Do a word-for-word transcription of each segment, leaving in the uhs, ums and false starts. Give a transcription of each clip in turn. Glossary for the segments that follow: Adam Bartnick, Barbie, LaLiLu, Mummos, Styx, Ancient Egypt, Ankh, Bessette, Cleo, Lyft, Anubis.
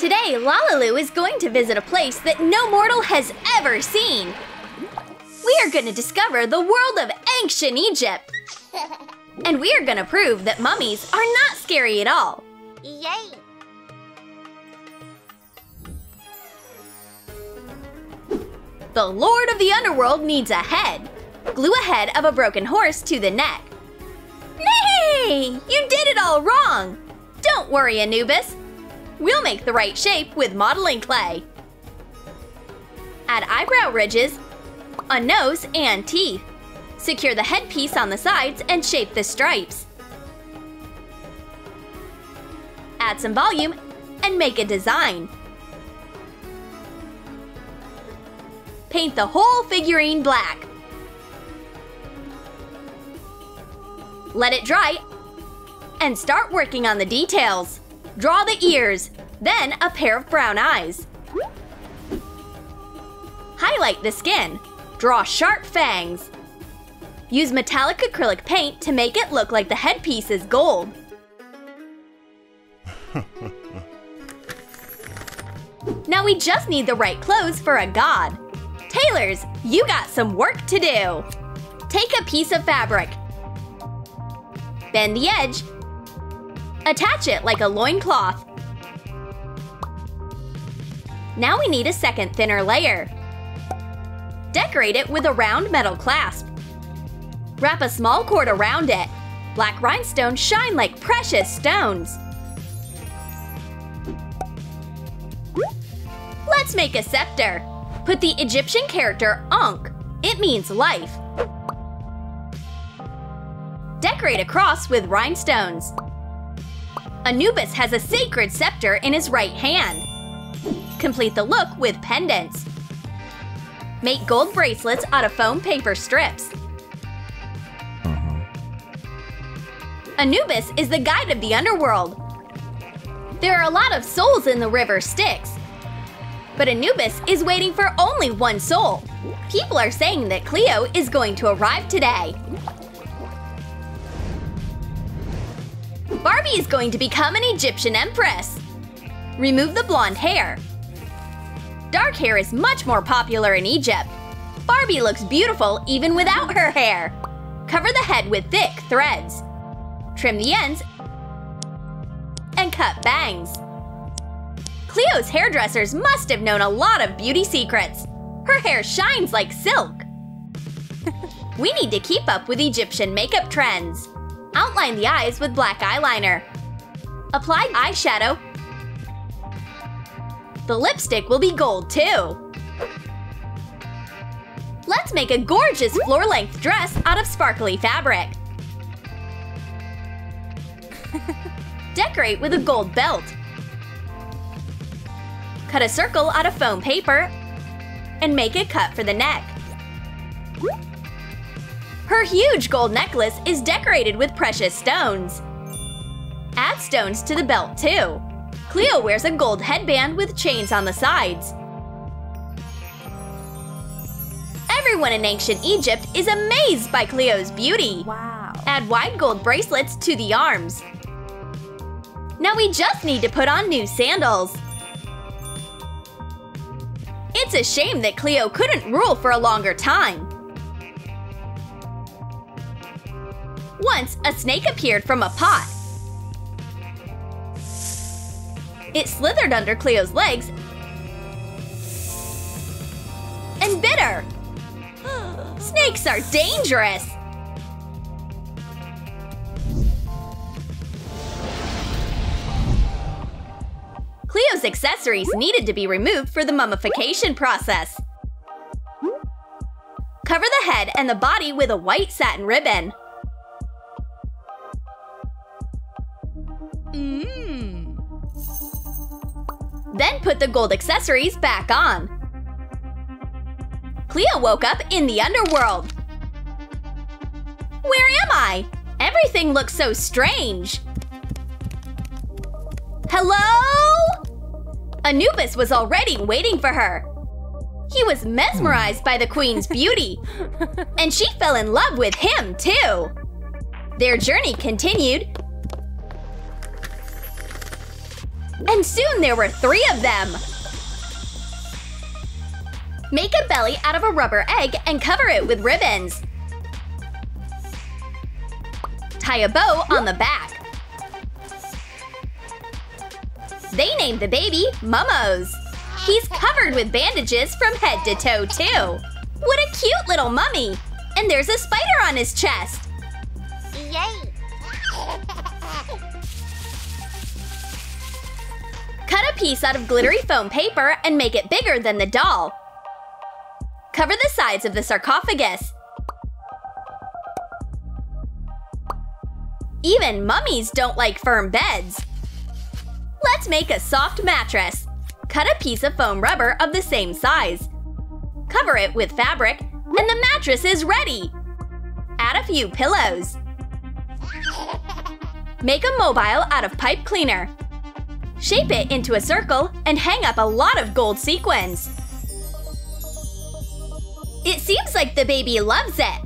Today, LaLiLu is going to visit a place that no mortal has ever seen. We are going to discover the world of ancient Egypt. And we are going to prove that mummies are not scary at all. Yay! The Lord of the Underworld needs a head. Glue a head of a broken horse to the neck. Nay! You did it all wrong! Don't worry, Anubis. We'll make the right shape with modeling clay. Add eyebrow ridges, a nose, and teeth. Secure the headpiece on the sides and shape the stripes. Add some volume and make a design. Paint the whole figurine black. Let it dry and start working on the details. Draw the ears, then a pair of brown eyes. Highlight the skin. Draw sharp fangs. Use metallic acrylic paint to make it look like the headpiece is gold. Now we just need the right clothes for a god. Tailors, you got some work to do! Take a piece of fabric. Bend the edge. Attach it like a loincloth. Now we need a second thinner layer. Decorate it with a round metal clasp. Wrap a small cord around it. Black rhinestones shine like precious stones. Let's make a scepter. Put the Egyptian character Ankh. It means life. Decorate a cross with rhinestones. Anubis has a sacred scepter in his right hand. Complete the look with pendants. Make gold bracelets out of foam paper strips. Anubis is the guide of the underworld. There are a lot of souls in the river Styx. But Anubis is waiting for only one soul. People are saying that Cleo is going to arrive today. Barbie is going to become an Egyptian empress. Remove the blonde hair. Dark hair is much more popular in Egypt. Barbie looks beautiful even without her hair. Cover the head with thick threads. Trim the ends and cut bangs. Cleo's hairdressers must have known a lot of beauty secrets. Her hair shines like silk. We need to keep up with Egyptian makeup trends. Outline the eyes with black eyeliner. Apply eyeshadow. The lipstick will be gold too. Let's make a gorgeous floor-length dress out of sparkly fabric. Decorate with a gold belt. Cut a circle out of foam paper and make a cut for the neck. Her huge gold necklace is decorated with precious stones. Add stones to the belt too. Cleo wears a gold headband with chains on the sides. Everyone in ancient Egypt is amazed by Cleo's beauty. Wow. Add wide gold bracelets to the arms. Now we just need to put on new sandals. It's a shame that Cleo couldn't rule for a longer time. Once, a snake appeared from a pot. It slithered under Cleo's legs and bit her. Snakes are dangerous! Cleo's accessories needed to be removed for the mummification process. Cover the head and the body with a white satin ribbon. Mm. Then put the gold accessories back on. Cleo woke up in the underworld. Where am I? Everything looks so strange. Hello? Anubis was already waiting for her. He was mesmerized by the queen's beauty, and she fell in love with him, too. Their journey continued. And soon there were three of them! Make a belly out of a rubber egg and cover it with ribbons. Tie a bow on the back. They named the baby Mummos. He's covered with bandages from head to toe, too. What a cute little mummy! And there's a spider on his chest. Yay! Cut a piece out of glittery foam paper and make it bigger than the doll. Cover the sides of the sarcophagus. Even mummies don't like firm beds. Let's make a soft mattress. Cut a piece of foam rubber of the same size. Cover it with fabric, and the mattress is ready! Add a few pillows. Make a mobile out of pipe cleaner. Shape it into a circle and hang up a lot of gold sequins. It seems like the baby loves it!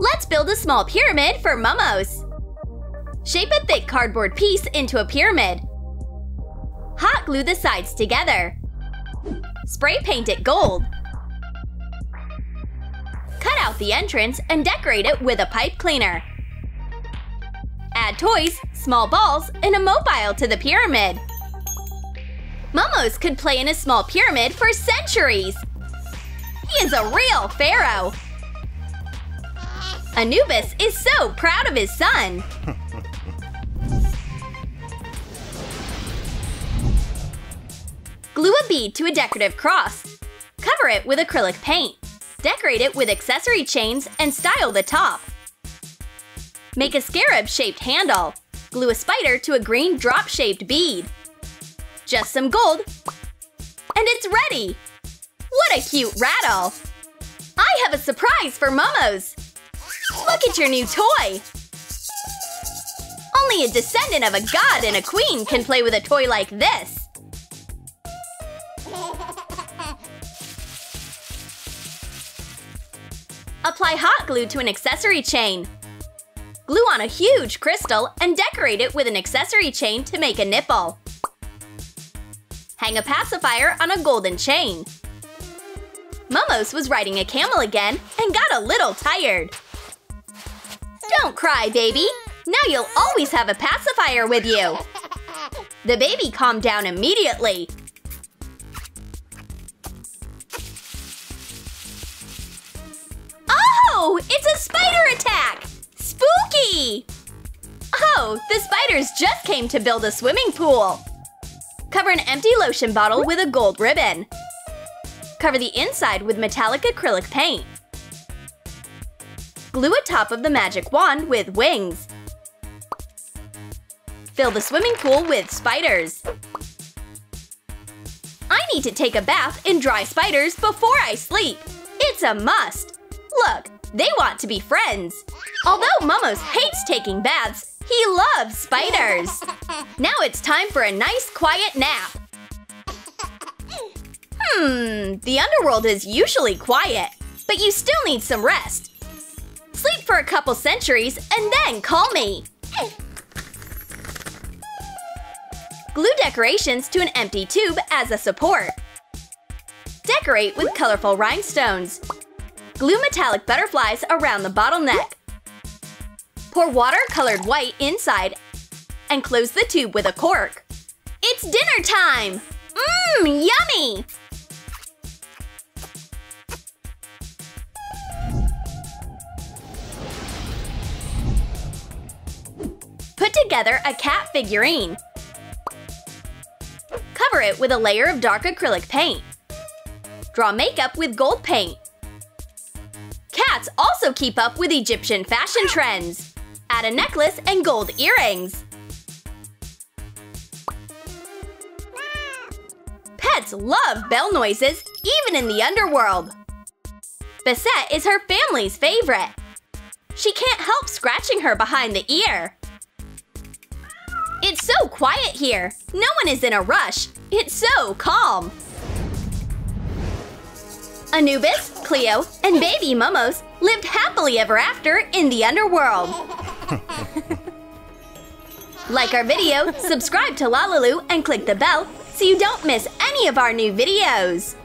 Let's build a small pyramid for Mummos. Shape a thick cardboard piece into a pyramid. Hot glue the sides together. Spray paint it gold. Cut out the entrance and decorate it with a pipe cleaner. Add toys, small balls, and a mobile to the pyramid. Mummos could play in a small pyramid for centuries! He is a real pharaoh! Anubis is so proud of his son! Glue a bead to a decorative cross. Cover it with acrylic paint. Decorate it with accessory chains and style the top. Make a scarab-shaped handle. Glue a spider to a green drop-shaped bead. Just some gold, and it's ready! What a cute rattle! I have a surprise for Mummos! Look at your new toy! Only a descendant of a god and a queen can play with a toy like this! Apply hot glue to an accessory chain. Glue on a huge crystal and decorate it with an accessory chain to make a nipple. Hang a pacifier on a golden chain. Mummos was riding a camel again and got a little tired. Don't cry, baby. Now you'll always have a pacifier with you. The baby calmed down immediately. Oh, it's a spider attack! Spooky! Oh, the spiders just came to build a swimming pool. Cover an empty lotion bottle with a gold ribbon. Cover the inside with metallic acrylic paint. Glue a top of the magic wand with wings. Fill the swimming pool with spiders. I need to take a bath in dry spiders before I sleep. It's a must! Look, they want to be friends. Although Mummos hates taking baths, he loves spiders! Now it's time for a nice, quiet nap! Hmm, the underworld is usually quiet, but you still need some rest. Sleep for a couple centuries and then call me! Glue decorations to an empty tube as a support. Decorate with colorful rhinestones. Glue metallic butterflies around the bottleneck. Pour water-colored white inside and close the tube with a cork. It's dinner time! Mmm, yummy! Put together a cat figurine. Cover it with a layer of dark acrylic paint. Draw makeup with gold paint. Cats also keep up with Egyptian fashion trends. Add a necklace and gold earrings. Pets love bell noises, even in the underworld. Bessette is her family's favorite. She can't help scratching her behind the ear. It's so quiet here. No one is in a rush. It's so calm. Anubis, Cleo, and baby Mummos lived happily ever after in the underworld. Like our video, subscribe to LaLiLu, and click the bell so you don't miss any of our new videos!